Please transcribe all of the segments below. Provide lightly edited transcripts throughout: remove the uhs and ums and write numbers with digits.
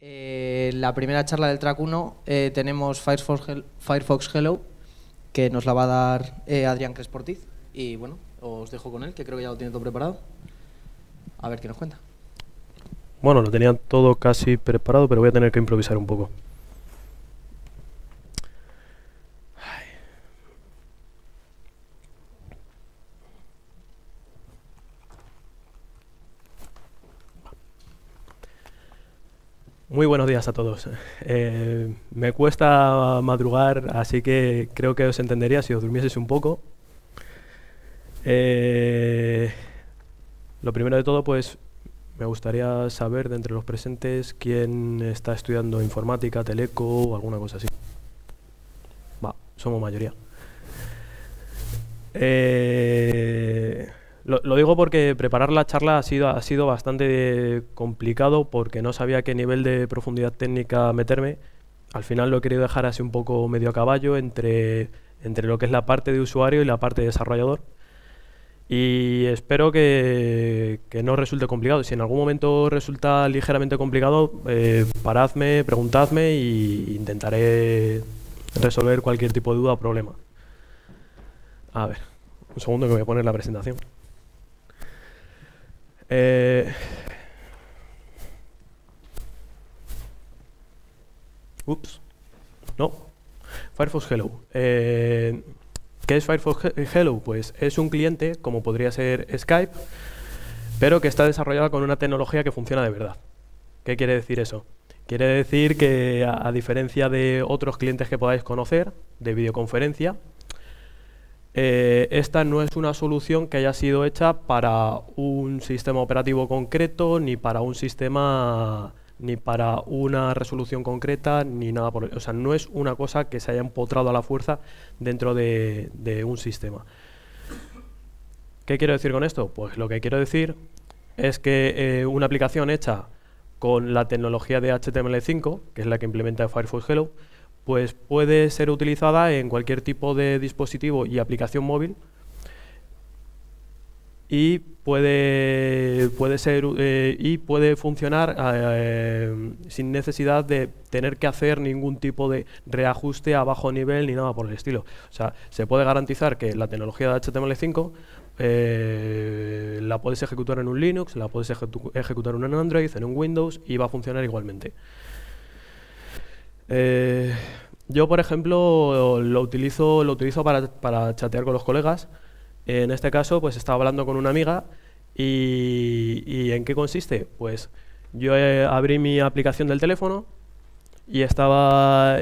La primera charla del track 1 tenemos Firefox Hello, que nos la va a dar Adrián Crespo Ortiz. Y bueno, os dejo con él, que creo que ya lo tiene todo preparado. A ver qué nos cuenta. Bueno, lo tenía todo casi preparado, pero voy a tener que improvisar un poco. Muy buenos días a todos. Me cuesta madrugar, así que creo que os entendería si os durmieseis un poco. Lo primero de todo, pues me gustaría saber de entre los presentes quién está estudiando informática, teleco o alguna cosa así. Va, somos mayoría. Lo digo porque preparar la charla ha sido bastante complicado porque no sabía qué nivel de profundidad técnica meterme. Al final lo he querido dejar así un poco medio a caballo entre lo que es la parte de usuario y la parte de desarrollador. Y espero que no resulte complicado. Si en algún momento resulta ligeramente complicado, paradme, preguntadme e intentaré resolver cualquier tipo de duda o problema. A ver, un segundo que voy a poner la presentación. Firefox Hello. ¿Qué es Firefox Hello? Pues es un cliente, como podría ser Skype, pero que está desarrollado con una tecnología que funciona de verdad. ¿Qué quiere decir eso? Quiere decir que, a diferencia de otros clientes que podáis conocer, de videoconferencia, esta no es una solución que haya sido hecha para un sistema operativo concreto, ni para una resolución concreta, ni nada por ello. O sea, no es una cosa que se haya empotrado a la fuerza dentro de un sistema. ¿Qué quiero decir con esto? Pues lo que quiero decir es que una aplicación hecha con la tecnología de HTML5, que es la que implementa Firefox Hello, pues puede ser utilizada en cualquier tipo de dispositivo y aplicación móvil y puede funcionar sin necesidad de tener que hacer ningún tipo de reajuste a bajo nivel ni nada por el estilo. O sea, se puede garantizar que la tecnología de HTML5 la puedes ejecutar en un Linux, la puedes ejecutar en un Android, en un Windows y va a funcionar igualmente. Yo, por ejemplo, lo utilizo para chatear con los colegas. En este caso, pues estaba hablando con una amiga y ¿en qué consiste? Pues yo abrí mi aplicación del teléfono y estaba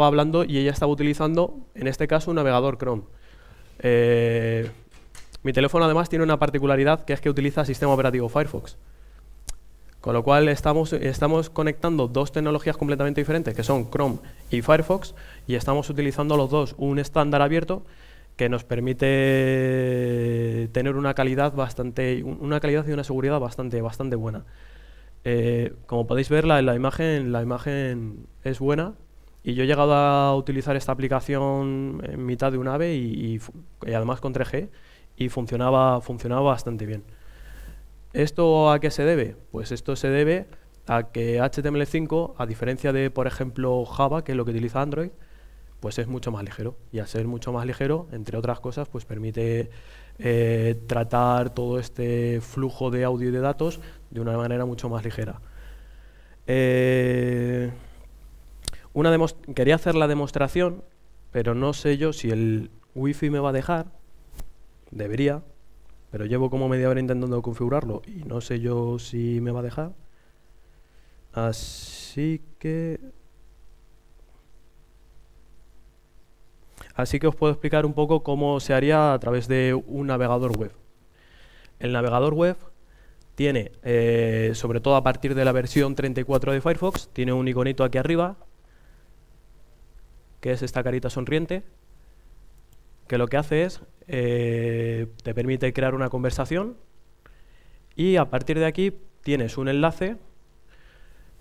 hablando y ella estaba utilizando, en este caso, un navegador Chrome. Mi teléfono además tiene una particularidad que es que utiliza sistema operativo Firefox. Con lo cual estamos conectando dos tecnologías completamente diferentes, que son Chrome y Firefox, y estamos utilizando los dos un estándar abierto que nos permite tener una calidad y una seguridad bastante buena. Como podéis ver, la imagen es buena y yo he llegado a utilizar esta aplicación en mitad de un AVE y además con 3G y funcionaba bastante bien. ¿Esto a qué se debe? Pues esto se debe a que HTML5, a diferencia de, por ejemplo, Java, que es lo que utiliza Android, pues es mucho más ligero. Y al ser mucho más ligero, entre otras cosas, pues permite tratar todo este flujo de audio y de datos de una manera mucho más ligera. Quería hacer la demostración, pero no sé yo si el wifi me va a dejar. Debería. Pero llevo como media hora intentando configurarlo y no sé yo si me va a dejar. Así que os puedo explicar un poco cómo se haría a través de un navegador web. El navegador web tiene, sobre todo a partir de la versión 34 de Firefox, tiene un iconito aquí arriba, que es esta carita sonriente, que lo que hace es te permite crear una conversación y a partir de aquí tienes un enlace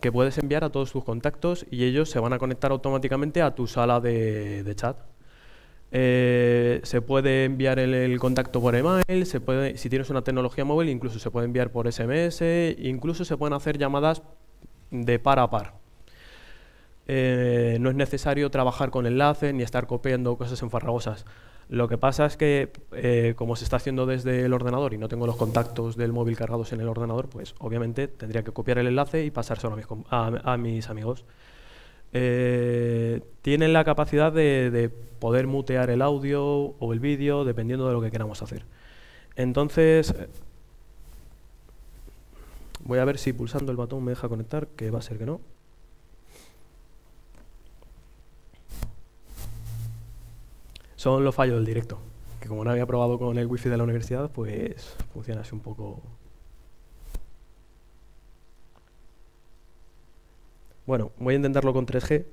que puedes enviar a todos tus contactos y ellos se van a conectar automáticamente a tu sala de chat. Se puede enviar el contacto por email, si tienes una tecnología móvil incluso se puede enviar por SMS, incluso se pueden hacer llamadas de par a par. No es necesario trabajar con enlaces ni estar copiando cosas enfarragosas. Lo que pasa es que, como se está haciendo desde el ordenador y no tengo los contactos del móvil cargados en el ordenador, pues obviamente tendría que copiar el enlace y pasárselo a mis amigos. Tienen la capacidad de poder mutear el audio o el vídeo, dependiendo de lo que queramos hacer. Entonces, voy a ver si pulsando el botón me deja conectar, que va a ser que no. Son los fallos del directo, que como no había probado con el wifi de la universidad, pues funciona así un poco. Bueno, voy a intentarlo con 3G,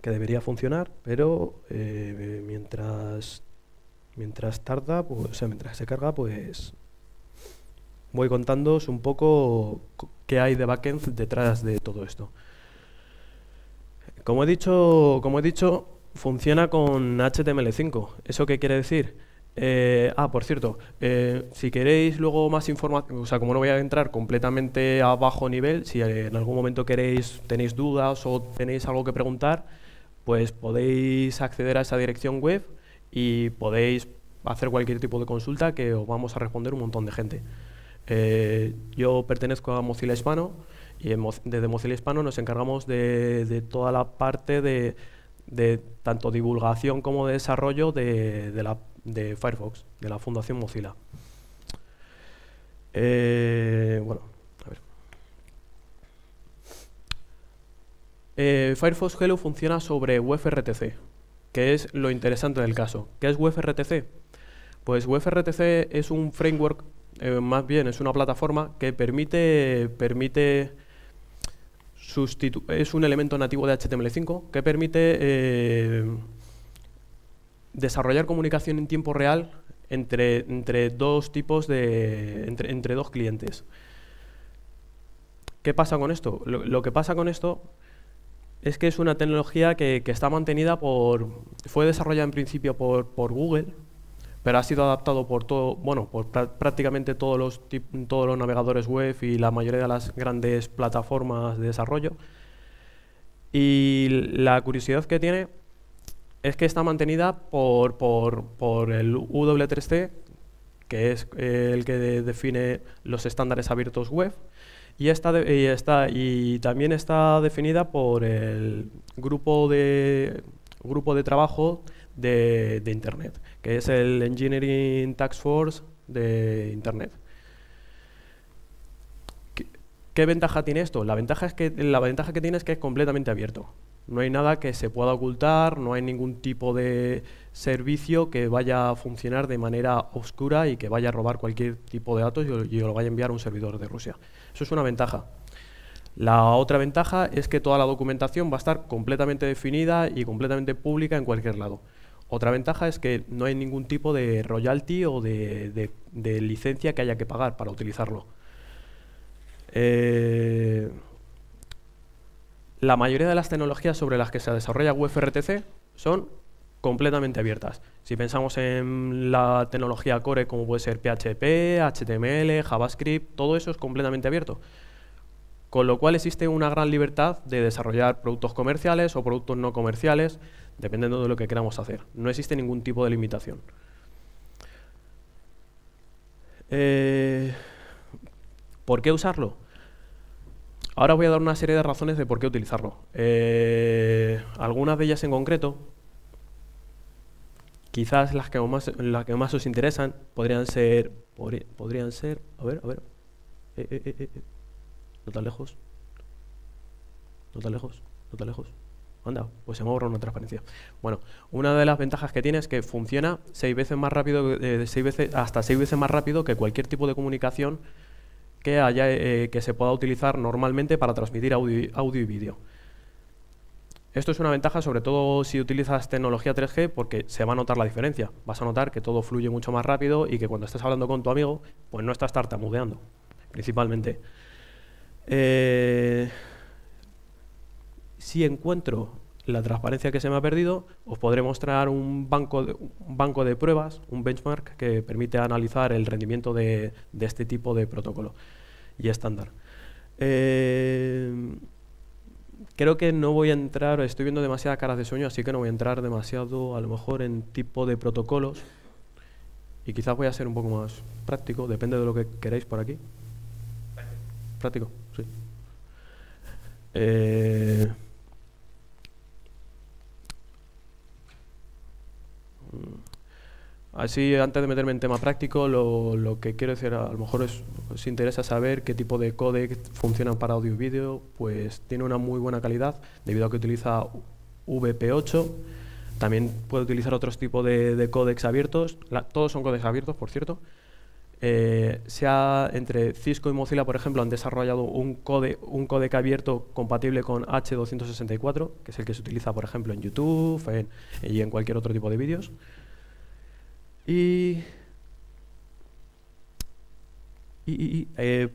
que debería funcionar, pero mientras se carga, pues voy contándoos un poco qué hay de backend detrás de todo esto. Como he dicho, funciona con HTML5. ¿Eso qué quiere decir? Por cierto, si queréis luego más información, o sea, como no voy a entrar completamente a bajo nivel, si en algún momento tenéis dudas o tenéis algo que preguntar, pues podéis acceder a esa dirección web y podéis hacer cualquier tipo de consulta que os vamos a responder un montón de gente. Yo pertenezco a Mozilla Hispano y desde Mozilla Hispano nos encargamos de toda la parte de tanto divulgación como de desarrollo de Firefox, de la Fundación Mozilla. Bueno, a ver. Firefox Hello funciona sobre WebRTC, que es lo interesante del caso. ¿Qué es WebRTC? Pues WebRTC es un framework, más bien es una plataforma que es un elemento nativo de HTML5 que permite desarrollar comunicación en tiempo real entre dos clientes. ¿Qué pasa con esto? Lo que pasa con esto es que es una tecnología que está mantenida fue desarrollada en principio por Google, pero ha sido adaptado prácticamente todos los navegadores web y la mayoría de las grandes plataformas de desarrollo. Y la curiosidad que tiene es que está mantenida por el W3C, que es el que define los estándares abiertos web, y también está definida por el grupo de trabajo de Internet, que es el Engineering Task Force de Internet. ¿Qué ventaja tiene esto? La ventaja que tiene es que es completamente abierto. No hay nada que se pueda ocultar, no hay ningún tipo de servicio que vaya a funcionar de manera oscura y que vaya a robar cualquier tipo de datos y lo vaya a enviar a un servidor de Rusia. Eso es una ventaja. La otra ventaja es que toda la documentación va a estar completamente definida y completamente pública en cualquier lado. Otra ventaja es que no hay ningún tipo de royalty o de licencia que haya que pagar para utilizarlo. La mayoría de las tecnologías sobre las que se desarrolla WebRTC son completamente abiertas. Si pensamos en la tecnología core, como puede ser PHP, HTML, JavaScript, todo eso es completamente abierto. Con lo cual existe una gran libertad de desarrollar productos comerciales o productos no comerciales, dependiendo de lo que queramos hacer. No existe ningún tipo de limitación. ¿Por qué usarlo? Ahora voy a dar una serie de razones de por qué utilizarlo. Algunas de ellas en concreto, quizás las que más os interesan, podrían ser... A ver... No tan lejos. No tan lejos. No tan lejos. Anda, pues se me borra una transparencia. Bueno, una de las ventajas que tiene es que funciona hasta seis veces más rápido que cualquier tipo de comunicación que se pueda utilizar normalmente para transmitir audio y vídeo. Esto es una ventaja, sobre todo si utilizas tecnología 3G, porque se va a notar la diferencia. Vas a notar que todo fluye mucho más rápido y que cuando estás hablando con tu amigo, pues no estás tartamudeando, principalmente. Si encuentro la transparencia que se me ha perdido, os podré mostrar un banco de pruebas, un benchmark que permite analizar el rendimiento de este tipo de protocolo y estándar. Creo que no voy a entrar, estoy viendo demasiadas caras de sueño, así que no voy a entrar demasiado, a lo mejor, en tipo de protocolos. Y quizás voy a ser un poco más práctico, depende de lo que queréis por aquí. Práctico, sí. Así, antes de meterme en tema práctico, lo que quiero decir, a lo mejor os interesa saber qué tipo de códec funcionan para audio y vídeo, pues tiene una muy buena calidad, debido a que utiliza VP8. También puede utilizar otros tipos de códecs abiertos, todos son códecs abiertos, por cierto. Entre Cisco y Mozilla, por ejemplo, han desarrollado un códec abierto compatible con H264, que es el que se utiliza, por ejemplo, en YouTube y en cualquier otro tipo de vídeos.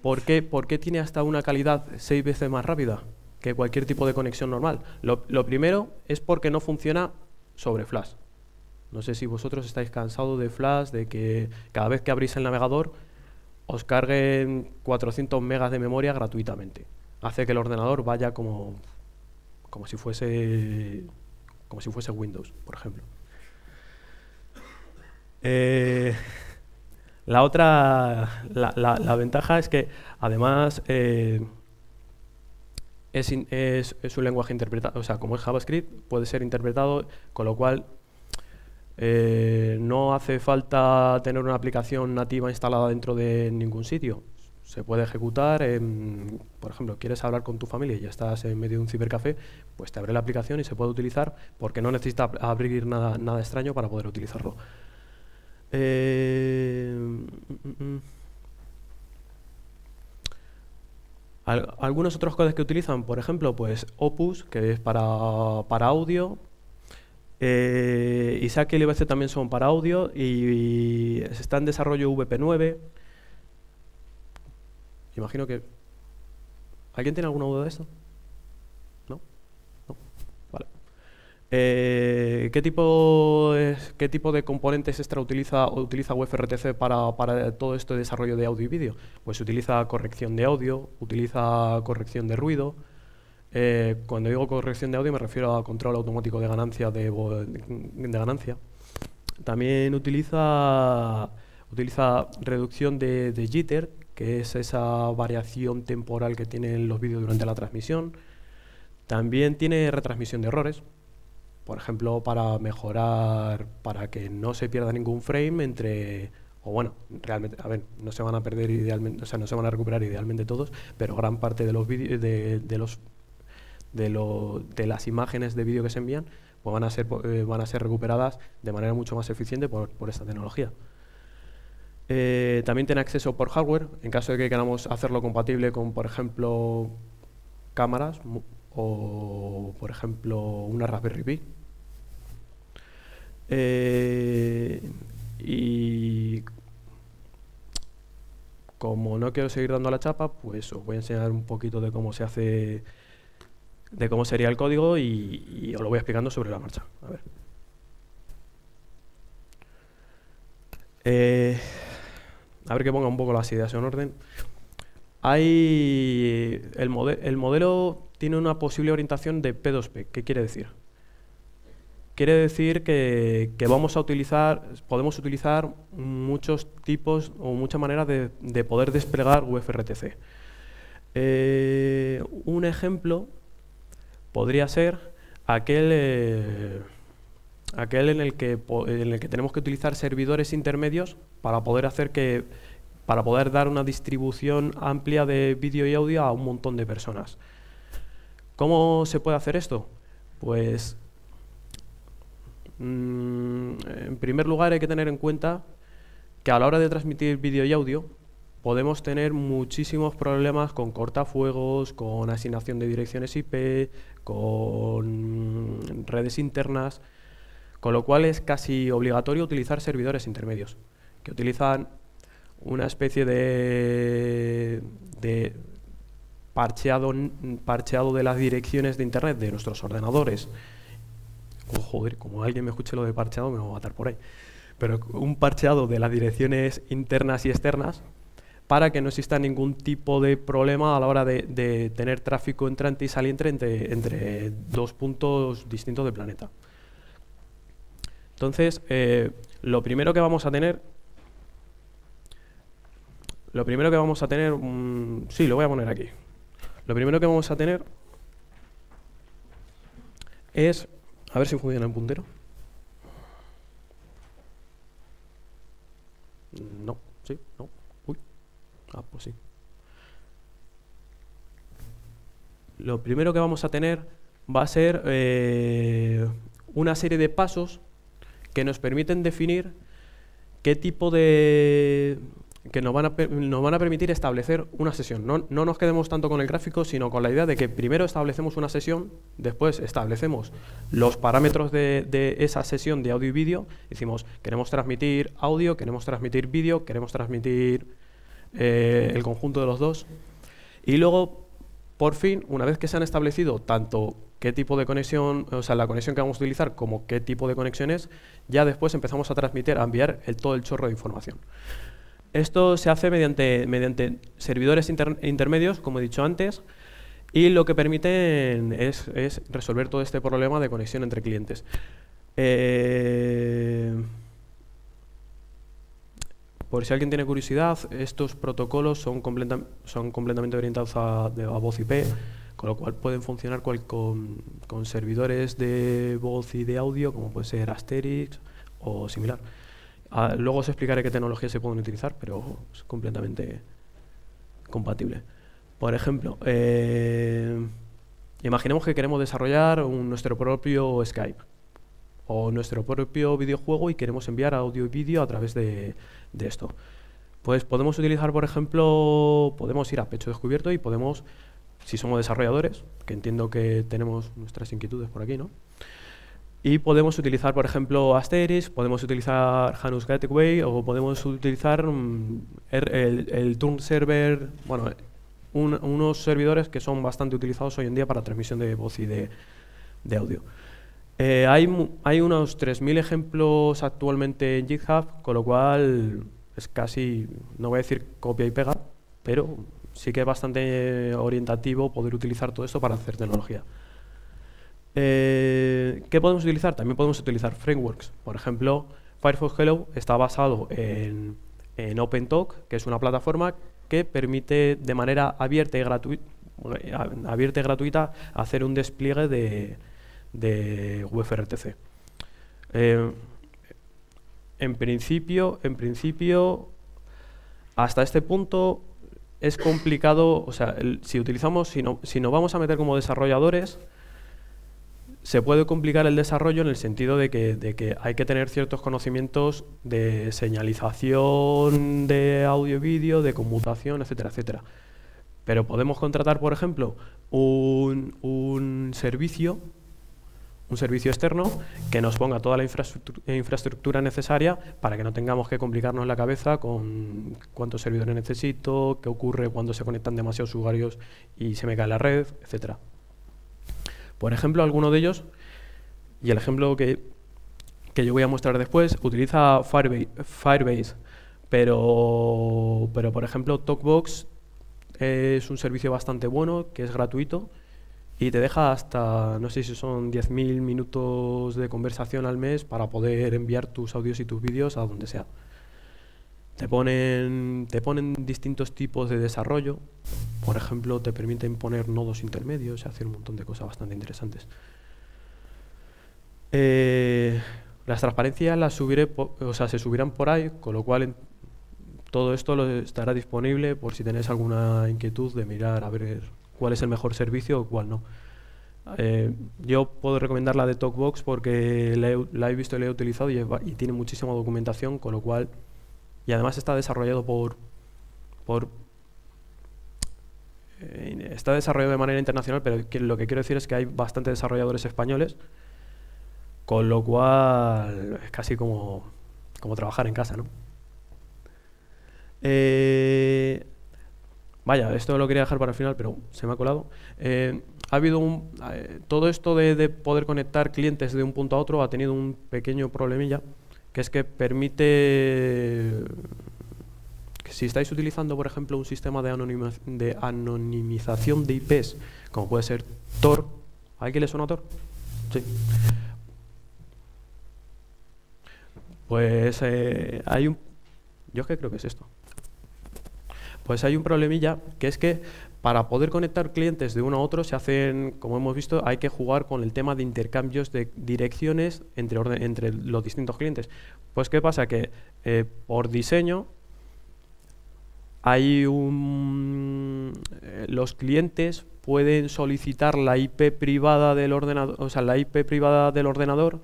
¿Por qué tiene hasta una calidad 6 veces más rápida que cualquier tipo de conexión normal? Lo primero es porque no funciona sobre Flash. No sé si vosotros estáis cansados de Flash, de que cada vez que abrís el navegador os carguen 400 megas de memoria gratuitamente. Hace que el ordenador vaya como si fuese Windows, por ejemplo. La ventaja es que, además, es un lenguaje interpretado, o sea, como es JavaScript, puede ser interpretado, con lo cual no hace falta tener una aplicación nativa instalada dentro de ningún sitio. Se puede ejecutar, por ejemplo, quieres hablar con tu familia y ya estás en medio de un cibercafé, pues te abre la aplicación y se puede utilizar porque no necesita abrir nada extraño para poder utilizarlo. Algunos otros códecs que utilizan, por ejemplo, pues Opus, que es para audio, Isaac y LVC también son para audio, y está en desarrollo VP9. Imagino que... ¿Alguien tiene alguna duda de esto? ¿Qué tipo de componentes extra utiliza WebRTC para todo este desarrollo de audio y vídeo? Pues utiliza corrección de audio, utiliza corrección de ruido. Cuando digo corrección de audio me refiero a control automático de ganancia. También utiliza reducción de jitter, que es esa variación temporal que tienen los vídeos durante la transmisión. También tiene retransmisión de errores. Por ejemplo, para mejorar, para que no se pierda ningún frame entre, o bueno, realmente, a ver, no se van a perder idealmente, o sea, no se van a recuperar idealmente todos, pero gran parte de los vídeos, de las imágenes de vídeo que se envían, pues van a ser recuperadas de manera mucho más eficiente por esta tecnología. También tiene acceso por hardware, en caso de que queramos hacerlo compatible con, por ejemplo, cámaras, o por ejemplo una Raspberry Pi. Y como no quiero seguir dando la chapa, pues os voy a enseñar un poquito de cómo se hace, de cómo sería el código, y os lo voy explicando sobre la marcha. A ver. A ver que ponga un poco las ideas en orden. El modelo tiene una posible orientación de P2P. ¿Qué quiere decir? Quiere decir que podemos utilizar muchos tipos o muchas maneras de poder desplegar WebRTC. Un ejemplo podría ser aquel en el que tenemos que utilizar servidores intermedios para poder dar una distribución amplia de vídeo y audio a un montón de personas. ¿Cómo se puede hacer esto? Pues, en primer lugar, hay que tener en cuenta que a la hora de transmitir vídeo y audio podemos tener muchísimos problemas con cortafuegos, con asignación de direcciones IP, con redes internas, con lo cual es casi obligatorio utilizar servidores intermedios, que utilizan una especie de parcheado de las direcciones de internet de nuestros ordenadores. Oh, joder, como alguien me escuche lo de parcheado me va a matar por ahí. Pero un parcheado de las direcciones internas y externas para que no exista ningún tipo de problema a la hora de tener tráfico entrante y saliente entre dos puntos distintos del planeta. Entonces, lo primero que vamos a tener, sí, lo voy a poner aquí. Lo primero que vamos a tener es, a ver si funciona el puntero. No, sí, no. Uy. Ah, pues sí. Lo primero que vamos a tener va a ser una serie de pasos que nos permiten definir qué tipo de... que nos van a permitir establecer una sesión. No nos quedemos tanto con el gráfico, sino con la idea de que primero establecemos una sesión, después establecemos los parámetros de esa sesión de audio y vídeo. Decimos, queremos transmitir audio, queremos transmitir vídeo, queremos transmitir el conjunto de los dos. Y luego, por fin, una vez que se han establecido tanto qué tipo de conexión, o sea, la conexión que vamos a utilizar como qué tipo de conexión es, ya después empezamos a transmitir, a enviar todo el chorro de información. Esto se hace mediante servidores intermedios, como he dicho antes, y lo que permiten es resolver todo este problema de conexión entre clientes. Por si alguien tiene curiosidad, estos protocolos son completamente orientados a voz IP, con lo cual pueden funcionar con servidores de voz y de audio, como puede ser Asterisk o similar. Luego os explicaré qué tecnologías se pueden utilizar, pero es completamente compatible. Por ejemplo, imaginemos que queremos desarrollar nuestro propio Skype o nuestro propio videojuego y queremos enviar audio y vídeo a través de esto. Pues podemos utilizar, por ejemplo, podemos ir a pecho descubierto y podemos, si somos desarrolladores, que entiendo que tenemos nuestras inquietudes por aquí, ¿no? Y podemos utilizar, por ejemplo, Asterisk, podemos utilizar Janus Gateway o podemos utilizar el Turn Server, bueno, unos servidores que son bastante utilizados hoy en día para transmisión de voz y de audio. Hay unos 3000 ejemplos actualmente en GitHub, con lo cual es casi, no voy a decir copia y pega, pero sí que es bastante orientativo poder utilizar todo esto para hacer tecnología. ¿Qué podemos utilizar? También podemos utilizar frameworks. Por ejemplo, Firefox Hello está basado en OpenTalk, que es una plataforma que permite de manera abierta y gratuita hacer un despliegue de WebRTC. En principio, hasta este punto es complicado. O sea, si nos vamos a meter como desarrolladores, se puede complicar el desarrollo en el sentido de que hay que tener ciertos conocimientos de señalización de audio y vídeo, de conmutación, etcétera, etcétera. Pero podemos contratar, por ejemplo, un servicio externo que nos ponga toda la infraestructura necesaria para que no tengamos que complicarnos la cabeza con cuántos servidores necesito, qué ocurre cuando se conectan demasiados usuarios y se me cae la red, etcétera. Por ejemplo, alguno de ellos, y el ejemplo que yo voy a mostrar después, utiliza Firebase, pero por ejemplo, TokBox es un servicio bastante bueno, que es gratuito, y te deja hasta, no sé si son 10.000 minutos de conversación al mes para poder enviar tus audios y tus vídeos a donde sea. Te ponen distintos tipos de desarrollo, por ejemplo, te permiten poner nodos intermedios y hacer un montón de cosas bastante interesantes. Las transparencias las subiré, se subirán por ahí, con lo cual todo esto estará disponible por si tenéis alguna inquietud de mirar a ver cuál es el mejor servicio o cuál no. Yo puedo recomendar la de TokBox porque la he visto y la he utilizado y tiene muchísima documentación, con lo cual... Y además está desarrollado de manera internacional, pero lo que quiero decir es que hay bastantes desarrolladores españoles, con lo cual es casi como trabajar en casa, ¿no? Vaya, esto lo quería dejar para el final, pero se me ha colado. Ha habido todo esto de poder conectar clientes de un punto a otro ha tenido un pequeño problemilla, que es que permite Task. Si estáis utilizando, por ejemplo, un sistema de anonimización de IPs, como puede ser Tor, ¿a alguien le suena Tor? Sí. Pues hay un... Yo es que creo que es esto. Pues hay un problemilla, que es que para poder conectar clientes de uno a otro se hacen, como hemos visto, hay que jugar con el tema de intercambios de direcciones entre los distintos clientes. Pues ¿qué pasa? Que por diseño hay los clientes pueden solicitar la IP privada del ordenador, o sea, la IP privada del ordenador,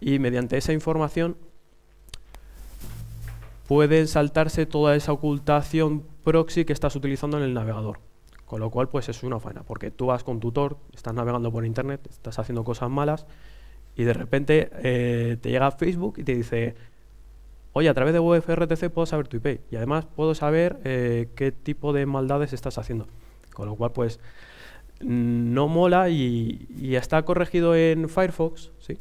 y mediante esa información pueden saltarse toda esa ocultación proxy que estás utilizando en el navegador. Con lo cual, pues es una faena, porque tú vas con tu Tor, estás navegando por internet, estás haciendo cosas malas, y de repente te llega Facebook y te dice, oye, a través de WebRTC puedo saber tu IP, y además puedo saber qué tipo de maldades estás haciendo. Con lo cual, pues, no mola y está corregido en Firefox, ¿sí?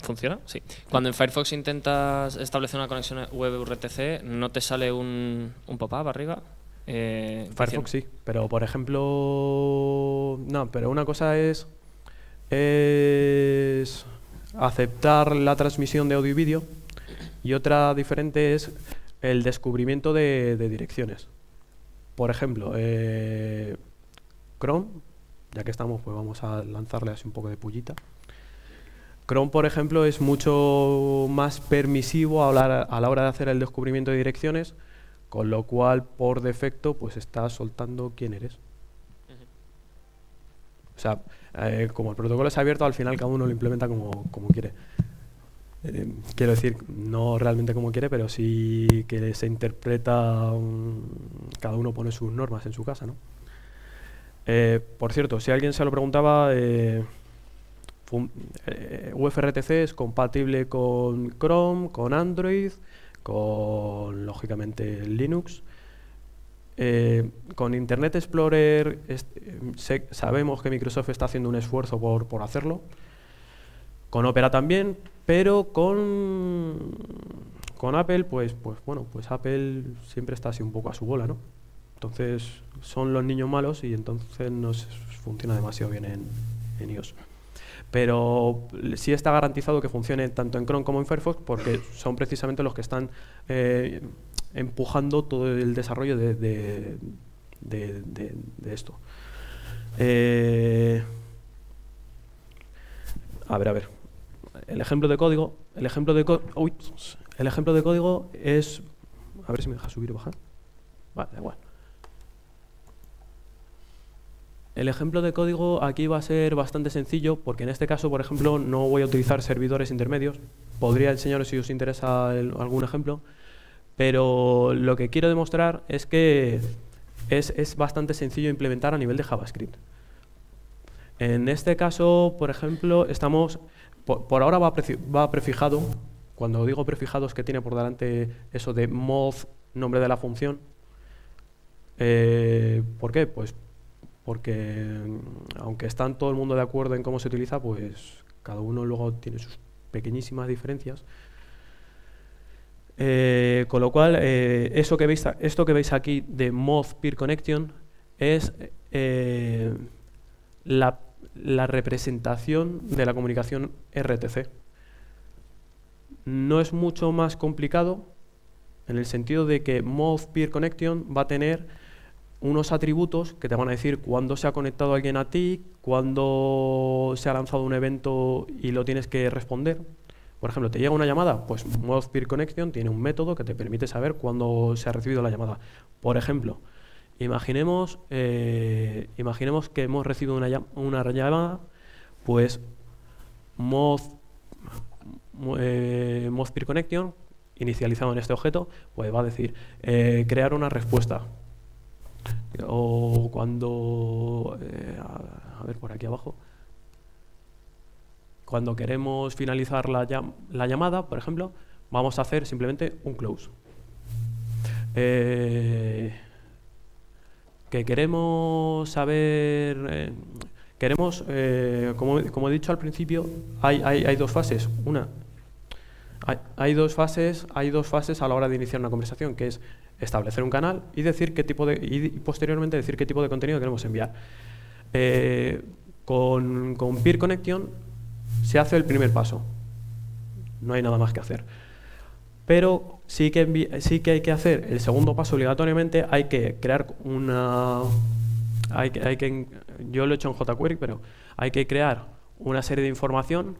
¿Funciona? Sí. Cuando en Firefox intentas establecer una conexión WebRTC, ¿no te sale un pop-up arriba? Firefox sí, pero por ejemplo... No, pero una cosa es aceptar la transmisión de audio y vídeo, y otra diferente es el descubrimiento de direcciones. Por ejemplo, Chrome, ya que estamos, pues vamos a lanzarle así un poco de pullita. Chrome, por ejemplo, es mucho más permisivo a la hora de hacer el descubrimiento de direcciones, con lo cual, por defecto, pues está soltando quién eres. O sea, como el protocolo es abierto, al final cada uno lo implementa como quiere. Quiero decir, no realmente como quiere, pero sí que se interpreta, cada uno pone sus normas en su casa, ¿no? Por cierto, si alguien se lo preguntaba... WebRTC es compatible con Chrome, con Android, con lógicamente Linux, con Internet Explorer. Sabemos que Microsoft está haciendo un esfuerzo por hacerlo, con Opera también, pero con Apple, pues bueno, pues Apple siempre está así un poco a su bola, ¿no? Entonces son los niños malos y entonces no funciona demasiado bien en iOS. Pero sí está garantizado que funcione tanto en Chrome como en Firefox, porque son precisamente los que están empujando todo el desarrollo de esto. A ver. El ejemplo de código es... A ver si me deja subir o bajar. Vale, da igual. El ejemplo de código aquí va a ser bastante sencillo, porque en este caso, por ejemplo, no voy a utilizar servidores intermedios. Podría enseñaros si os interesa algún ejemplo, pero lo que quiero demostrar es que es bastante sencillo implementar a nivel de JavaScript. En este caso, por ejemplo, estamos... Por ahora va prefijado. Cuando digo prefijado es que tiene por delante eso de mod, nombre de la función. ¿Por qué? Pues... porque aunque están todo el mundo de acuerdo en cómo se utiliza, pues cada uno luego tiene sus pequeñísimas diferencias. Con lo cual, esto que veis aquí de MozPeerConnection es la representación de la comunicación RTC. No es mucho más complicado, en el sentido de que MozPeerConnection va a tener unos atributos que te van a decir cuándo se ha conectado alguien a ti, cuándo se ha lanzado un evento y lo tienes que responder. Por ejemplo, te llega una llamada, pues MozPeerConnection tiene un método que te permite saber cuándo se ha recibido la llamada. Por ejemplo, imaginemos que hemos recibido una llamada, pues MozPeerConnection, inicializado en este objeto, pues va a decir crear una respuesta. O cuando, a ver por aquí abajo, cuando queremos finalizar la llamada, por ejemplo, vamos a hacer simplemente un close. Que queremos saber Queremos, como he dicho al principio, hay dos fases. Hay dos fases a la hora de iniciar una conversación, que es establecer un canal y decir qué tipo de, y posteriormente decir qué tipo de contenido queremos enviar. Con PeerConnection se hace el primer paso. No hay nada más que hacer. Pero sí que hay que hacer el segundo paso obligatoriamente. Hay que crear una... yo lo he hecho en jQuery, pero hay que crear una serie de información,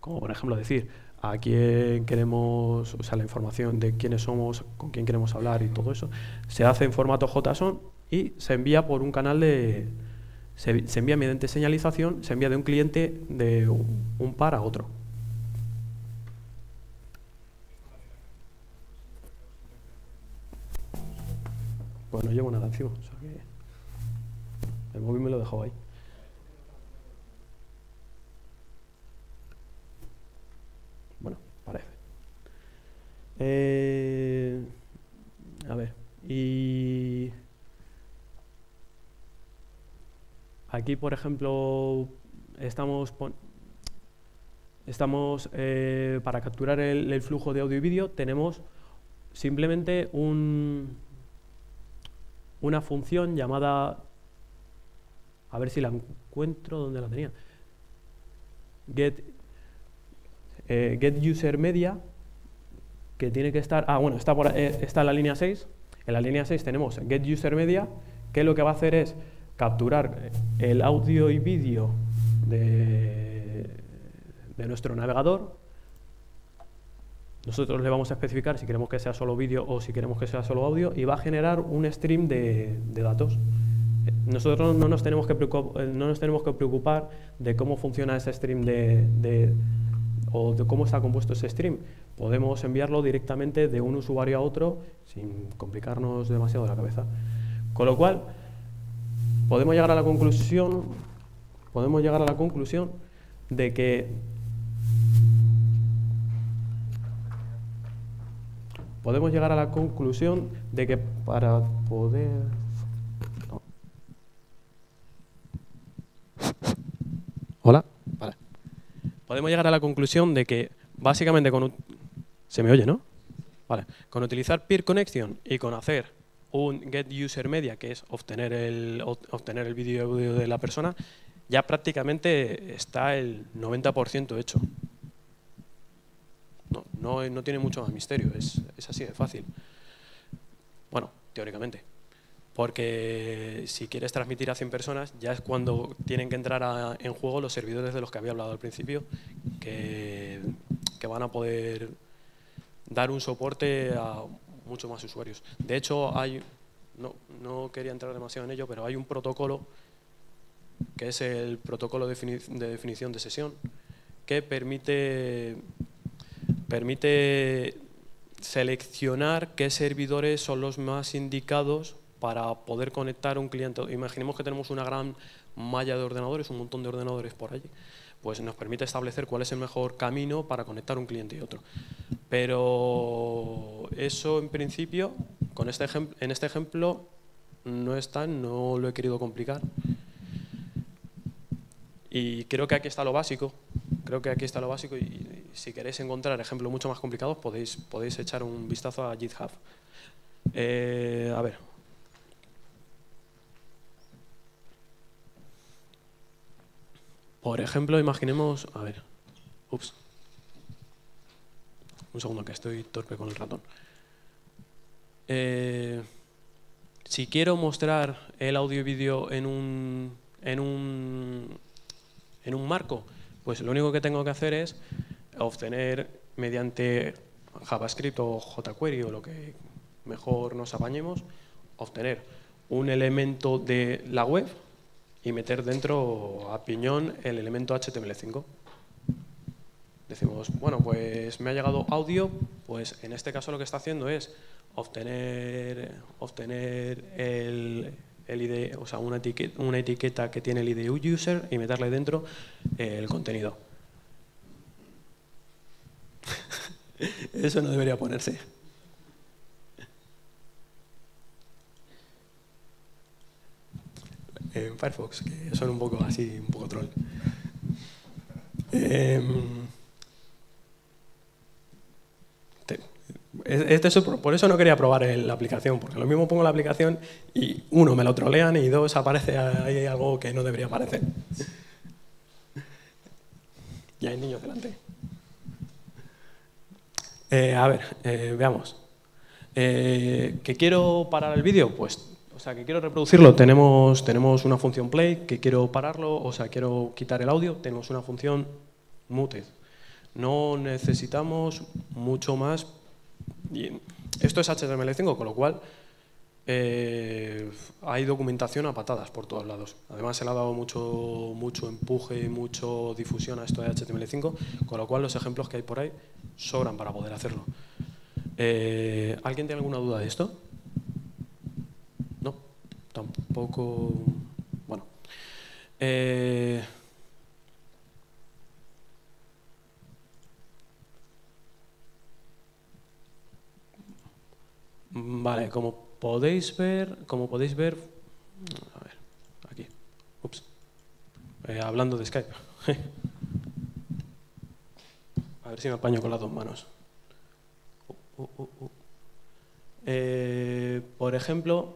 como por ejemplo decir a quién queremos, o sea, la información de quiénes somos, con quién queremos hablar y todo eso. Se hace en formato JSON y se envía por un canal de... Se envía mediante señalización, se envía de un cliente de un par a otro. Pues no llevo nada encima, o sea que el móvil me lo dejó ahí. Bueno, parece. A ver, y... Aquí, por ejemplo, para capturar el flujo de audio y vídeo, tenemos simplemente una función llamada, a ver si la encuentro, ¿dónde la tenía? getUserMedia, que tiene que estar, bueno, está en la línea 6, en la línea 6 tenemos getUserMedia, que lo que va a hacer es capturar el audio y vídeo de nuestro navegador. Nosotros le vamos a especificar si queremos que sea solo vídeo o si queremos que sea solo audio, y va a generar un stream de datos. Nosotros no nos tenemos que preocupar de cómo funciona ese stream o de cómo está compuesto ese stream. Podemos enviarlo directamente de un usuario a otro sin complicarnos demasiado la cabeza. Con lo cual, podemos llegar a la conclusión de que para poder podemos llegar a la conclusión de que básicamente se me oye, ¿no? Vale. Con utilizar PeerConnection y con hacer un getUserMedia, que es obtener el vídeo audio de la persona, ya prácticamente está el 90% hecho. No tiene mucho más misterio, es así de fácil. Bueno, teóricamente. Porque si quieres transmitir a 100 personas, ya es cuando tienen que entrar en juego los servidores de los que había hablado al principio, que van a poder dar un soporte a muchos más usuarios. De hecho, no quería entrar demasiado en ello, pero hay un protocolo, que es el protocolo de definición de sesión, que permite seleccionar qué servidores son los más indicados para poder conectar un cliente. Imaginemos que tenemos una gran malla de ordenadores, un montón de ordenadores por allí, pues nos permite establecer cuál es el mejor camino para conectar un cliente y otro. Pero eso, en principio, en este ejemplo no está, no lo he querido complicar. Y creo que aquí está lo básico. Y si queréis encontrar ejemplos mucho más complicados, podéis echar un vistazo a GitHub. A ver. Por ejemplo, imaginemos... A ver. Ups. Un segundo, que estoy torpe con el ratón. Si quiero mostrar el audio y vídeo en un marco, pues lo único que tengo que hacer es obtener mediante JavaScript o jQuery o lo que mejor nos apañemos, obtener un elemento de la web y meter dentro a piñón el elemento HTML5. Decimos, bueno, pues me ha llegado audio, pues en este caso lo que está haciendo es obtener el ID, o sea, una etiqueta que tiene el ID user y meterle dentro el contenido. Eso no debería ponerse. en Firefox, que son un poco así, un poco troll. Por eso no quería probar la aplicación, porque lo mismo pongo la aplicación y uno, me lo trolean, y dos, aparece ahí algo que no debería aparecer. Y hay niños delante. Veamos. ¿Que quiero parar el vídeo? Pues, o sea, que quiero reproducirlo, tenemos una función play. Que quiero pararlo, o sea, quiero quitar el audio, tenemos una función muted. No necesitamos mucho más. Y esto es HTML5, con lo cual hay documentación a patadas por todos lados. Además, se le ha dado mucho empuje y mucha difusión a esto de HTML5, con lo cual los ejemplos que hay por ahí sobran para poder hacerlo. ¿Alguien tiene alguna duda de esto? No, tampoco. Bueno. Vale, como podéis ver, a ver, aquí, ups, hablando de Skype, a ver si me apaño con las dos manos. Por ejemplo,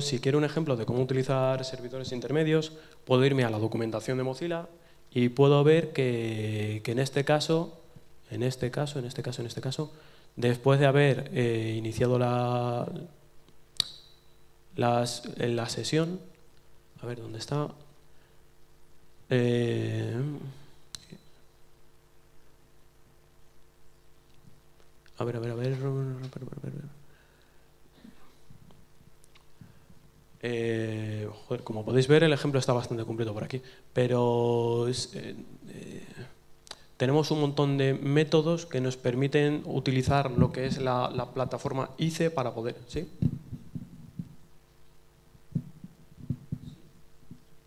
si quiero un ejemplo de cómo utilizar servidores intermedios, puedo irme a la documentación de Mozilla. Y puedo ver que en este caso, después de haber iniciado la sesión, a ver dónde está, como podéis ver, el ejemplo está bastante completo por aquí, pero tenemos un montón de métodos que nos permiten utilizar lo que es la plataforma ICE para poder... ¿Sí?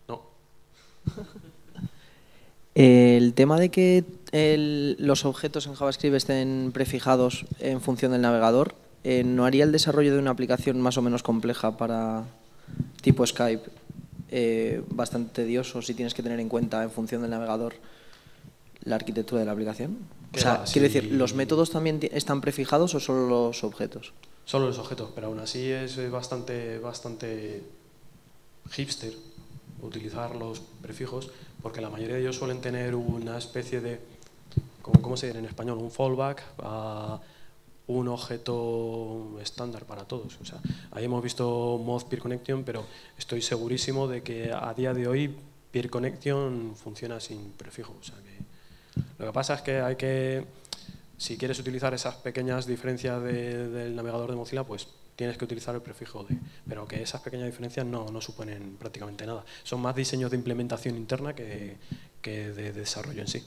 No. El tema de que los objetos en JavaScript estén prefijados en función del navegador, ¿no haría el desarrollo de una aplicación más o menos compleja para... tipo Skype, bastante tedioso si tienes que tener en cuenta en función del navegador la arquitectura de la aplicación? O sea, quiero decir, ¿los métodos también están prefijados o solo los objetos? Solo los objetos, pero aún así es bastante hipster utilizar los prefijos, porque la mayoría de ellos suelen tener una especie de, ¿cómo se dice en español? Un fallback a... un objeto estándar para todos. O sea, ahí hemos visto MozPeerConnection, pero estoy segurísimo de que a día de hoy PeerConnection funciona sin prefijo. O sea, que lo que pasa es que hay que, si quieres utilizar esas pequeñas diferencias del navegador de Mozilla, pues tienes que utilizar el prefijo de. Pero que esas pequeñas diferencias no suponen prácticamente nada. Son más diseños de implementación interna que de desarrollo en sí.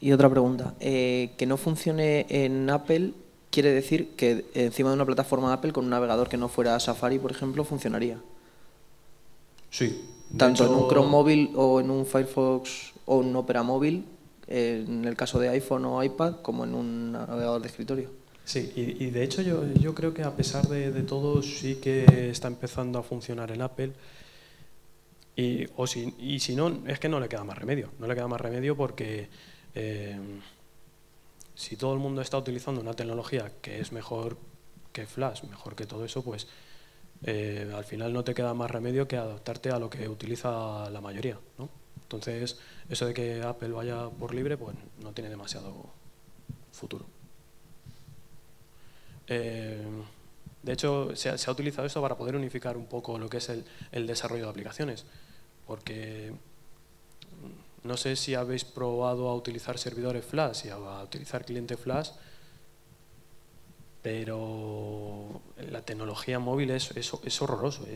Y otra pregunta, que no funcione en Apple quiere decir que encima de una plataforma de Apple con un navegador que no fuera Safari, por ejemplo, funcionaría. Sí. Tanto en un Chrome móvil o en un Firefox o un Opera móvil, en el caso de iPhone o iPad, como en un navegador de escritorio. Sí, y de hecho yo creo que a pesar de todo sí que está empezando a funcionar en Apple. Y si no, es que no le queda más remedio. No le queda más remedio porque si todo el mundo está utilizando una tecnología que es mejor que Flash, mejor que todo eso, pues al final no te queda más remedio que adaptarte a lo que utiliza la mayoría, ¿no? Entonces, eso de que Apple vaya por libre, pues no tiene demasiado futuro. De hecho, se ha utilizado esto para poder unificar un poco lo que es el desarrollo de aplicaciones, porque no sé si habéis probado a utilizar servidores Flash y a utilizar cliente Flash, pero la tecnología móvil es horroroso.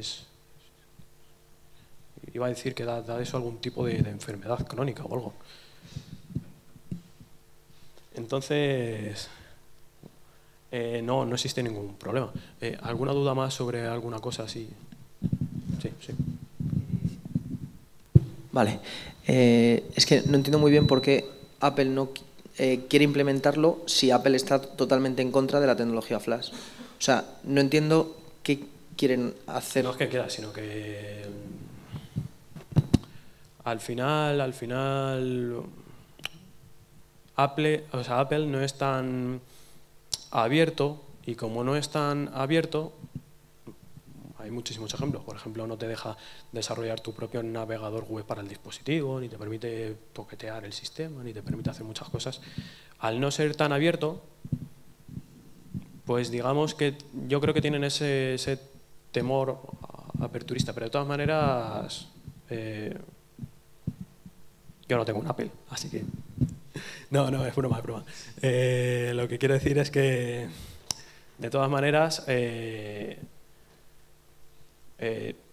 Iba a decir que da eso algún tipo de enfermedad crónica o algo. Entonces... no existe ningún problema. ¿Alguna duda más sobre alguna cosa así? Sí. Vale. Es que no entiendo muy bien por qué Apple no quiere implementarlo si Apple está totalmente en contra de la tecnología Flash. O sea, no entiendo qué quieren hacer. No es que quiera, sino que al final Apple no es tan abierto, y como no es tan abierto, hay muchísimos ejemplos. Por ejemplo, no te deja desarrollar tu propio navegador web para el dispositivo, ni te permite toquetear el sistema, ni te permite hacer muchas cosas. Al no ser tan abierto, pues digamos que yo creo que tienen ese temor aperturista, pero de todas maneras yo no tengo un Apple, así que... No, es broma, es broma. Lo que quiero decir es que, de todas maneras,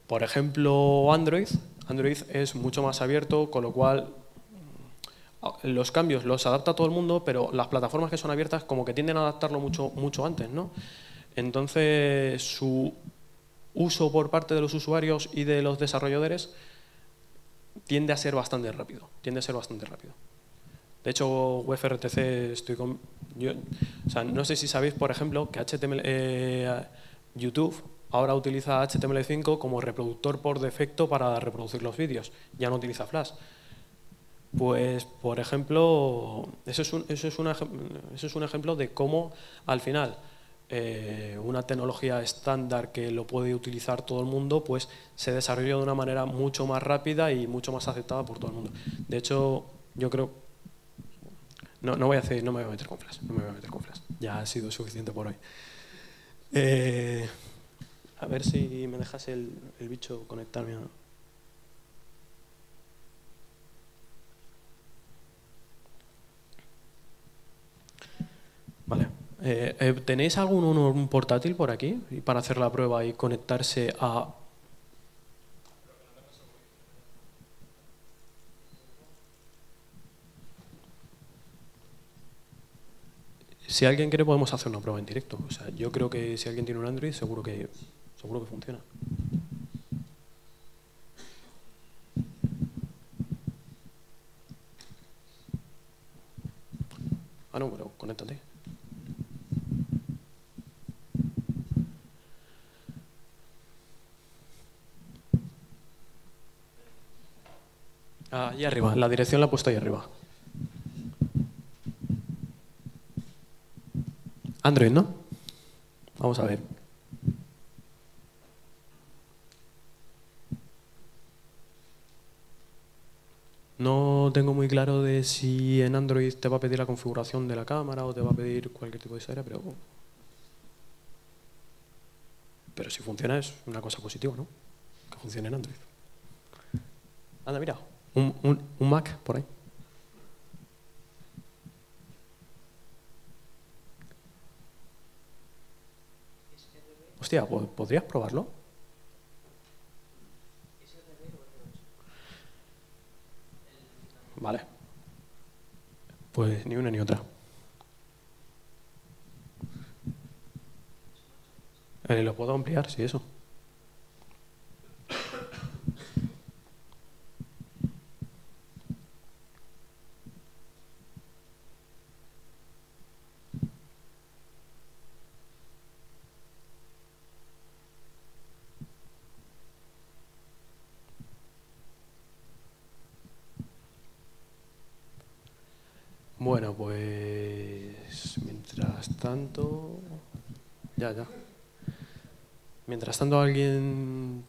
por ejemplo, Android es mucho más abierto, con lo cual los cambios los adapta a todo el mundo, pero las plataformas que son abiertas como que tienden a adaptarlo mucho antes, ¿no? Entonces, su uso por parte de los usuarios y de los desarrolladores tiende a ser bastante rápido, De hecho, WebRTC, no sé si sabéis, por ejemplo, que YouTube ahora utiliza HTML5 como reproductor por defecto para reproducir los vídeos, ya no utiliza Flash. Pues, por ejemplo, eso es un ejemplo de cómo, al final, una tecnología estándar que lo puede utilizar todo el mundo, pues se desarrolla de una manera mucho más rápida y mucho más aceptada por todo el mundo. De hecho, yo creo... No me voy a meter con Flash, Ya ha sido suficiente por hoy. A ver si me dejas el bicho conectarme. Vale. ¿Tenéis un portátil por aquí para hacer la prueba y conectarse a...? Si alguien quiere, podemos hacer una prueba en directo. O sea, yo creo que si alguien tiene un Android, seguro que funciona. Ah, no, pero conéctate. Ah, ahí arriba. La dirección la he puesto ahí arriba. Android, ¿no? Vamos a ver. No tengo muy claro de si en Android te va a pedir la configuración de la cámara o te va a pedir cualquier tipo de historia, pero si funciona es una cosa positiva, ¿no? Que funcione en Android. Anda, mira, un Mac por ahí. Hostia, ¿podrías probarlo? Vale. Pues ni una ni otra. Lo puedo ampliar, sí, eso. Bueno, pues mientras tanto, mientras tanto alguien,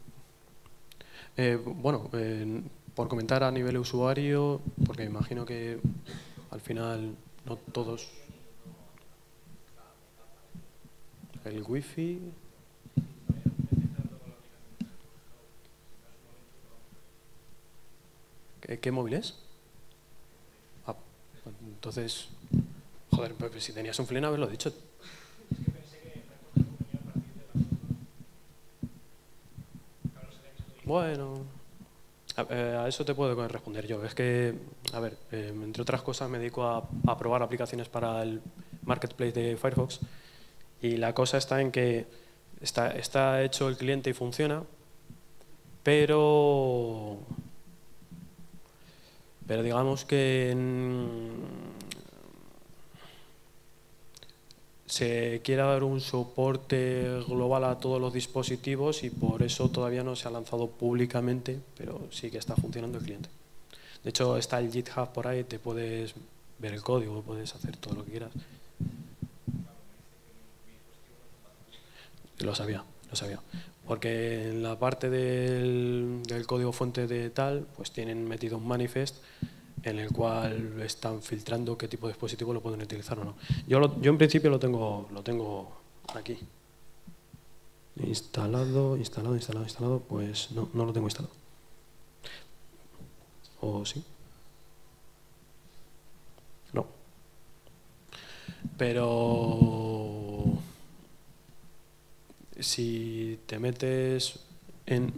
por comentar a nivel usuario, porque imagino que al final no todos, el wifi. ¿Qué móvil es? Entonces, joder, pues si tenías un flen, haberlo dicho. Bueno, a eso te puedo responder yo. Es que, a ver, entre otras cosas me dedico a probar aplicaciones para el marketplace de Firefox, y la cosa está en que está hecho el cliente y funciona, pero digamos que se quiere dar un soporte global a todos los dispositivos y por eso todavía no se ha lanzado públicamente, pero sí que está funcionando el cliente. De hecho, está el GitHub por ahí, te puedes ver el código, puedes hacer todo lo que quieras. Lo sabía. Porque en la parte del código fuente de tal, pues tienen metido un manifest en el cual están filtrando qué tipo de dispositivo lo pueden utilizar o no. Yo en principio lo tengo aquí. Instalado. Pues no lo tengo instalado. ¿O sí? No. Pero si te metes en...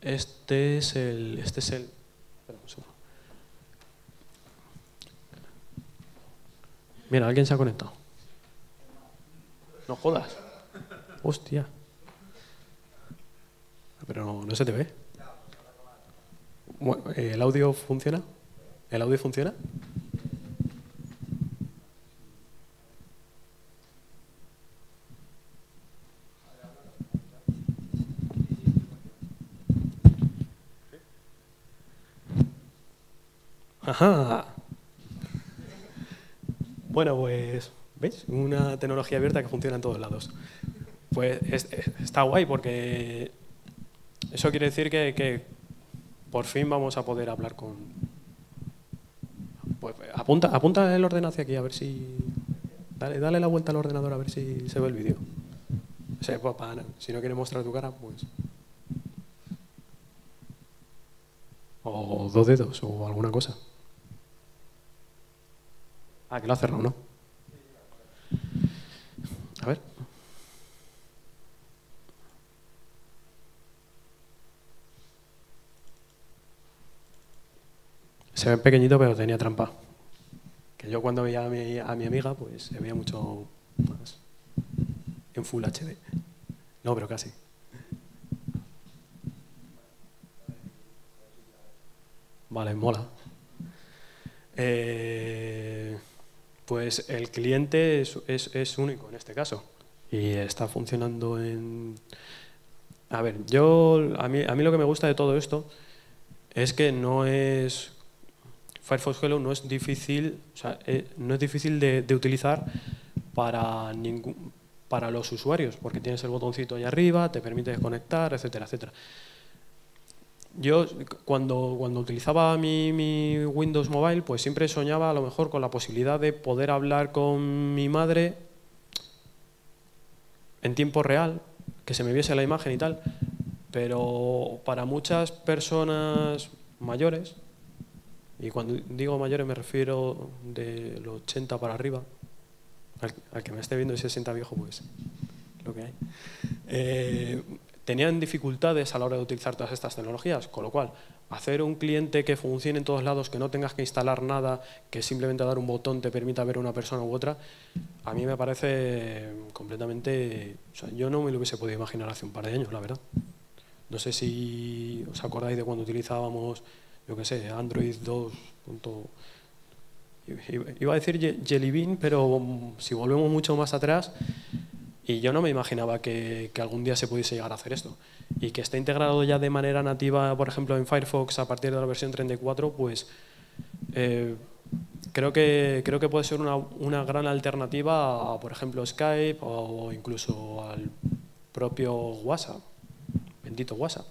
Este es el... Mira, alguien se ha conectado. No jodas. Hostia. Pero no se te ve. Bueno, ¿el audio funciona? ¿El audio funciona? Ajá. Bueno, pues, ¿veis? Una tecnología abierta que funciona en todos lados. Pues está guay porque eso quiere decir que por fin vamos a poder hablar con... Pues, apunta el ordenador hacia aquí, a ver si... Dale la vuelta al ordenador a ver si se ve el vídeo. O sea, papá, si no quieres mostrar tu cara, pues... O dos dedos o alguna cosa. Ah, que lo ha cerrado, ¿no? A ver. Se ve pequeñito, pero tenía trampa. Que yo cuando veía a mi amiga, pues se veía mucho más en Full HD. No, pero casi. Vale, mola. Pues el cliente es único en este caso y está funcionando en... A ver, a mí lo que me gusta de todo esto es que no es... Firefox Hello no es difícil, o sea, no es difícil de utilizar para los usuarios, porque tienes el botoncito ahí arriba, te permite desconectar, etcétera, etcétera. Yo, cuando utilizaba mi Windows Mobile, pues siempre soñaba a lo mejor con la posibilidad de poder hablar con mi madre en tiempo real, que se me viese la imagen y tal, pero para muchas personas mayores, y cuando digo mayores me refiero de los 80 para arriba, al que me esté viendo y se sienta viejo, pues lo que hay. Tenían dificultades a la hora de utilizar todas estas tecnologías, con lo cual, hacer un cliente que funcione en todos lados, que no tengas que instalar nada, que simplemente dar un botón te permita ver a una persona u otra, a mí me parece completamente... O sea, yo no me lo hubiese podido imaginar hace un par de años, la verdad. No sé si os acordáis de cuando utilizábamos, yo qué sé, Android 2. Iba a decir Jelly Bean, pero si volvemos mucho más atrás... Y yo no me imaginaba que algún día se pudiese llegar a hacer esto. Y que esté integrado ya de manera nativa, por ejemplo, en Firefox a partir de la versión 34, pues creo que puede ser una gran alternativa a, por ejemplo, Skype o incluso al propio WhatsApp. Bendito WhatsApp.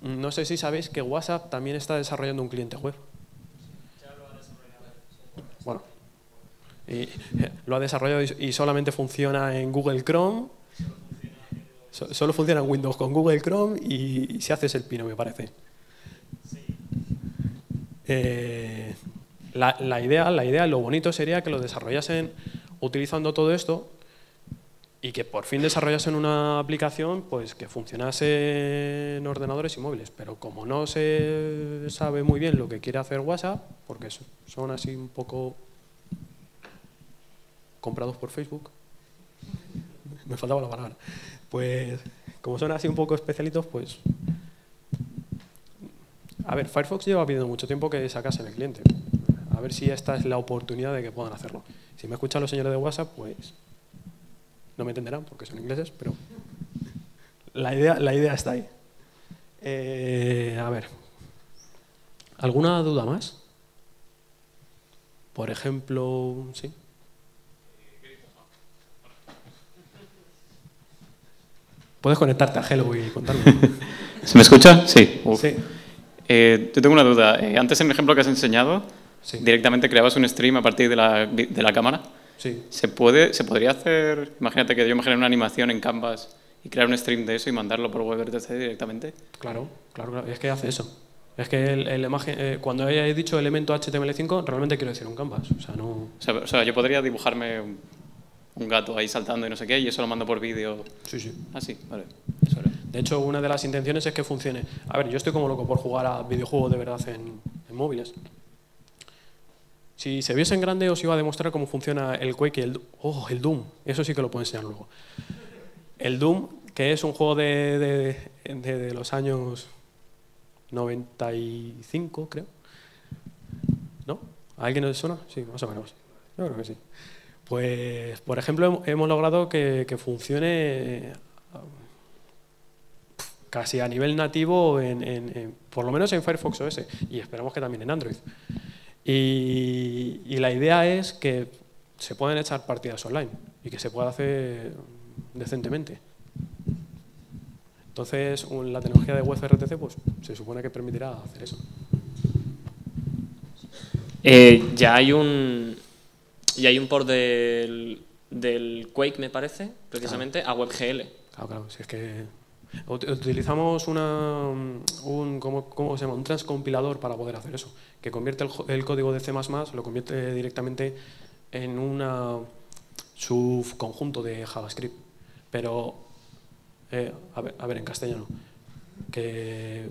No sé si sabéis que WhatsApp también está desarrollando un cliente web. Bueno. Y lo ha desarrollado y solamente funciona en Google Chrome. Solo funciona en Windows con Google Chrome y si haces el pino, me parece. Sí. La idea, lo bonito sería que lo desarrollasen utilizando todo esto y que por fin desarrollasen una aplicación pues que funcionase en ordenadores y móviles. Pero como no se sabe muy bien lo que quiere hacer WhatsApp, porque son así un poco... comprados por Facebook, me faltaba la palabra. Pues como son así un poco especialitos, pues... A ver, Firefox lleva pidiendo mucho tiempo que sacasen el cliente. A ver si esta es la oportunidad de que puedan hacerlo. Si me escuchan los señores de WhatsApp, pues no me entenderán porque son ingleses, pero la idea está ahí. A ver, ¿alguna duda más? Por ejemplo, ¿sí? Puedes conectarte a Hello y contarme. ¿Se me escucha? Sí. Sí. Yo tengo una duda. Antes, en el ejemplo que has enseñado, sí, directamente creabas un stream a partir de la cámara. Sí. ¿Se podría hacer? Imagínate que yo me genere una animación en Canvas y crear un stream de eso y mandarlo por WebRTC directamente. Claro, claro, claro. Es que hace eso. Es que el imagen, cuando he dicho elemento HTML5, realmente quiero decir un Canvas. O sea, no... o sea, yo podría dibujarme un gato ahí saltando y no sé qué, y eso lo mando por vídeo. Sí, sí. Ah, sí, vale. Eso era. De hecho, una de las intenciones es que funcione. A ver, yo estoy como loco por jugar a videojuegos de verdad en móviles. Si se viese en grande, os iba a demostrar cómo funciona el Quake y el Doom. Eso sí que lo puedo enseñar luego. El Doom, que es un juego de los años 95, creo. ¿No? ¿A alguien le suena? Sí, más o menos. Yo creo que sí. Pues, por ejemplo, hemos logrado que funcione casi a nivel nativo, por lo menos en Firefox OS, y esperamos que también en Android. Y la idea es que se puedan echar partidas online y que se pueda hacer decentemente. Entonces, la tecnología de WebRTC, pues, se supone que permitirá hacer eso. Ya hay un port del Quake, me parece, precisamente, claro, a WebGL. Claro, claro, si es que utilizamos un transcompilador para poder hacer eso, que convierte el código de C++, lo convierte directamente en un subconjunto de JavaScript. Pero, a ver, en castellano, que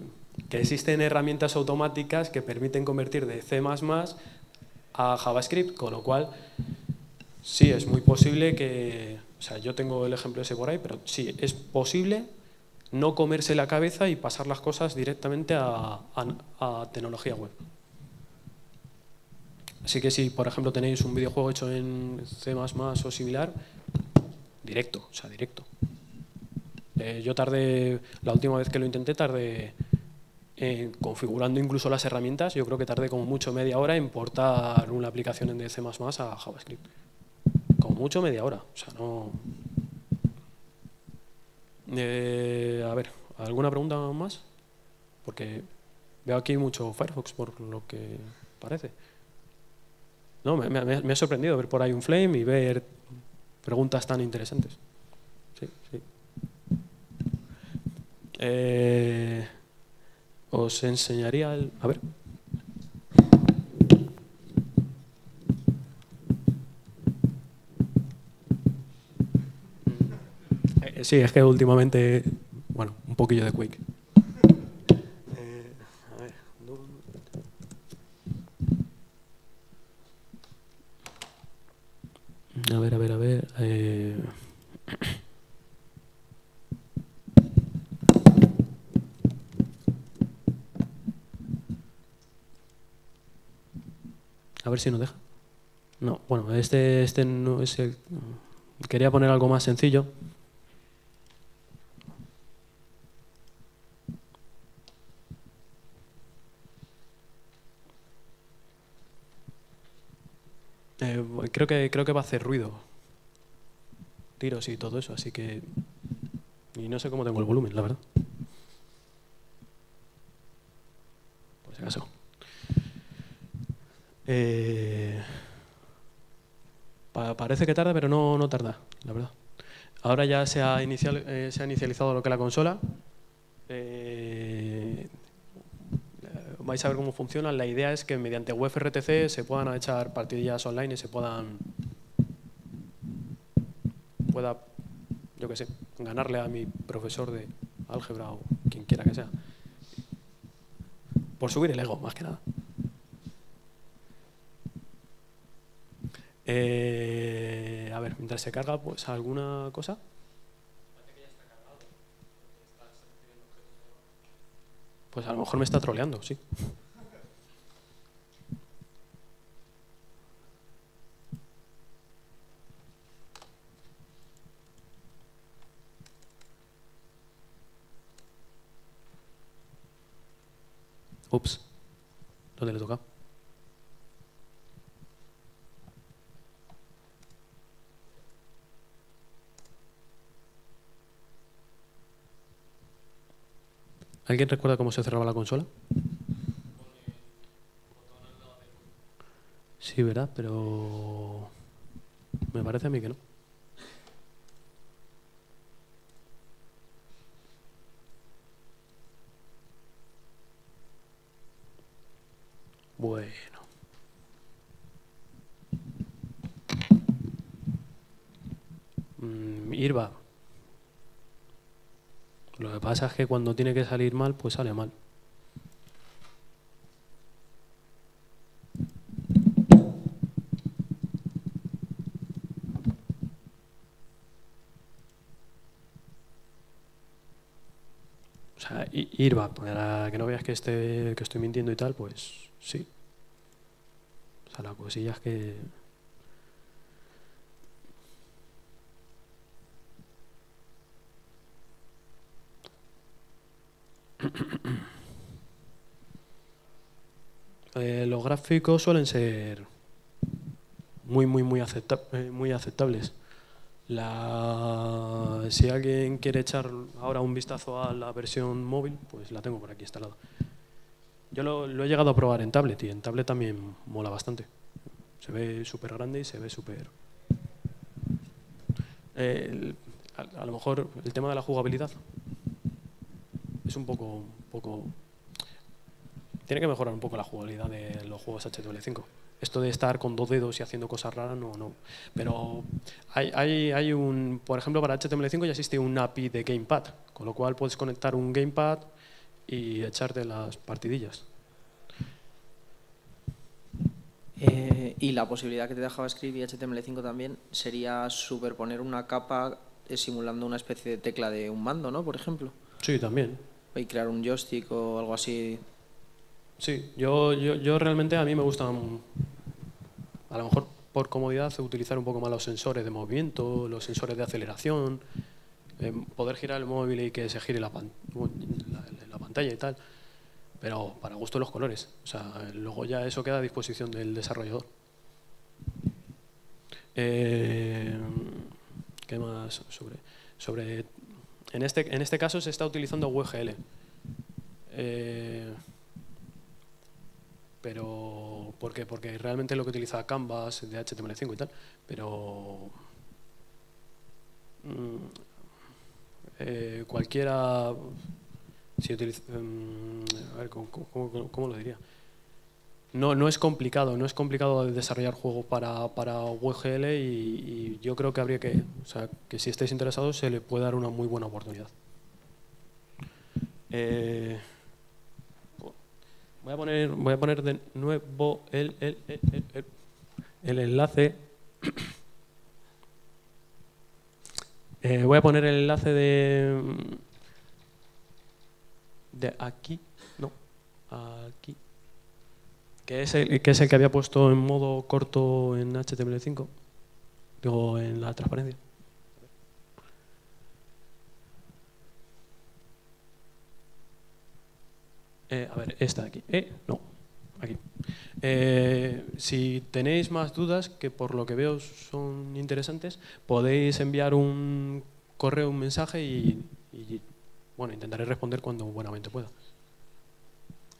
existen herramientas automáticas que permiten convertir de C++ a JavaScript, con lo cual sí es muy posible que, o sea, yo tengo el ejemplo ese por ahí, pero sí es posible no comerse la cabeza y pasar las cosas directamente a tecnología web. Así que si, por ejemplo, tenéis un videojuego hecho en C++ o similar, directo, o sea, directo. Yo tardé, la última vez que lo intenté, tardé... configurando incluso las herramientas, yo creo que tardé como mucho media hora en portar una aplicación de C++ a JavaScript. Como mucho media hora, o sea, no... a ver, ¿alguna pregunta más? Porque veo aquí mucho Firefox, por lo que parece. No, me ha sorprendido ver por ahí un flame y ver preguntas tan interesantes. Sí, sí. Os enseñaría el... A ver. Sí, es que últimamente... Bueno, un poquillo de Quake. A ver. A ver. A ver si nos deja. No, bueno, este no es el... Quería poner algo más sencillo. Creo que va a hacer ruido. Tiros y todo eso, así que... Y no sé cómo tengo el volumen, la verdad. Por si acaso. Parece que tarda, pero no tarda, la verdad. Ahora ya se ha inicializado lo que es la consola. Vais a ver cómo funciona. La idea es que mediante WebRTC se puedan echar partidillas online y se pueda, yo qué sé, ganarle a mi profesor de álgebra o quien quiera que sea. Por subir el ego, más que nada. A ver, mientras se carga, pues, ¿alguna cosa? Pues a lo mejor me está troleando, sí. Ups, ¿dónde le toca? ¿Alguien recuerda cómo se cerraba la consola? Sí, ¿verdad? Pero me parece a mí que no. Bueno. Irva. Lo que pasa es que cuando tiene que salir mal, pues sale mal. O sea, Irva, para que no veas que, que estoy mintiendo y tal, pues sí. O sea, la cosilla es que... Los gráficos suelen ser muy aceptables. Si alguien quiere echar ahora un vistazo a la versión móvil, pues la tengo por aquí instalada. Yo lo he llegado a probar en tablet y en tablet también mola bastante. Se ve súper grande y se ve súper... a lo mejor el tema de la jugabilidad es un poco tiene que mejorar un poco la jugabilidad de los juegos HTML5. Esto de estar con dos dedos y haciendo cosas raras, no. Pero hay un... Por ejemplo, para HTML5 ya existe un API de Gamepad, con lo cual puedes conectar un Gamepad y echarte las partidillas. Y la posibilidad que te da JavaScript y HTML5 también sería superponer una capa simulando una especie de tecla de un mando, ¿no? Por ejemplo. Sí, también. Y crear un joystick o algo así... Sí, yo realmente a mí me gustan, a lo mejor por comodidad, utilizar un poco más los sensores de movimiento, los sensores de aceleración, poder girar el móvil y que se gire la pantalla y tal, pero para gusto los colores. O sea, luego ya eso queda a disposición del desarrollador. ¿Qué más? En este caso se está utilizando WebGL. Pero ¿por qué? Porque realmente es lo que utiliza Canvas de HTML5 y tal, pero cualquiera, si utiliza, a ver, ¿cómo lo diría? No es complicado desarrollar juegos para WebGL y yo creo que habría que, si estáis interesados se le puede dar una muy buena oportunidad. Voy a poner de nuevo el enlace. Voy a poner el enlace de aquí, no, aquí, que es el que había puesto en modo corto en HTML5, digo, en la transparencia. A ver, esta de aquí. No, aquí. Si tenéis más dudas, que por lo que veo son interesantes, podéis enviar un correo, un mensaje y bueno, intentaré responder cuando buenamente pueda.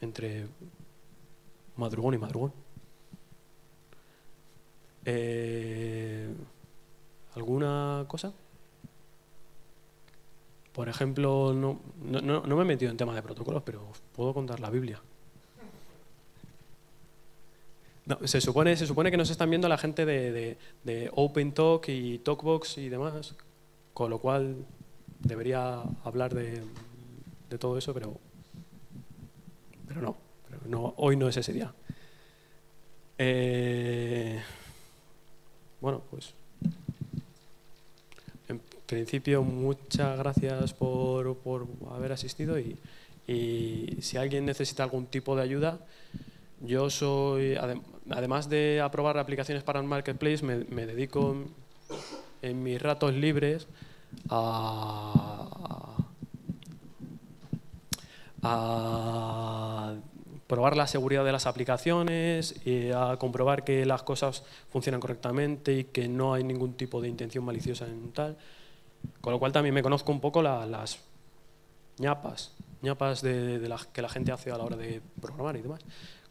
Entre madrugón y madrugón. ¿Alguna cosa? Por ejemplo, no me he metido en temas de protocolos, pero puedo contar la Biblia. No, se supone que nos están viendo la gente de OpenTalk y TokBox y demás, con lo cual debería hablar de todo eso, pero no, hoy no es ese día. Bueno, pues... En principio, muchas gracias por haber asistido y, Y si alguien necesita algún tipo de ayuda, yo soy, además de aprobar aplicaciones para un marketplace, me dedico en mis ratos libres a probar la seguridad de las aplicaciones y a comprobar que las cosas funcionan correctamente y que no hay ningún tipo de intención maliciosa en tal. Con lo cual también me conozco un poco las ñapas de las que la gente hace a la hora de programar y demás.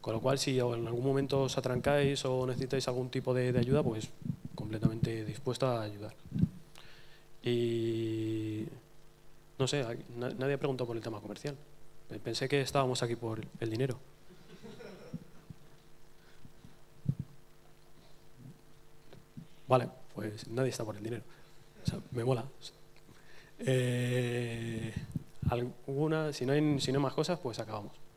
Con lo cual, si en algún momento os atrancáis o necesitáis algún tipo de ayuda, pues completamente dispuesta a ayudar. Y no sé, nadie ha preguntado por el tema comercial. Pensé que estábamos aquí por el dinero. Vale, pues nadie está por el dinero. O sea, me mola. Si no hay más cosas, pues acabamos.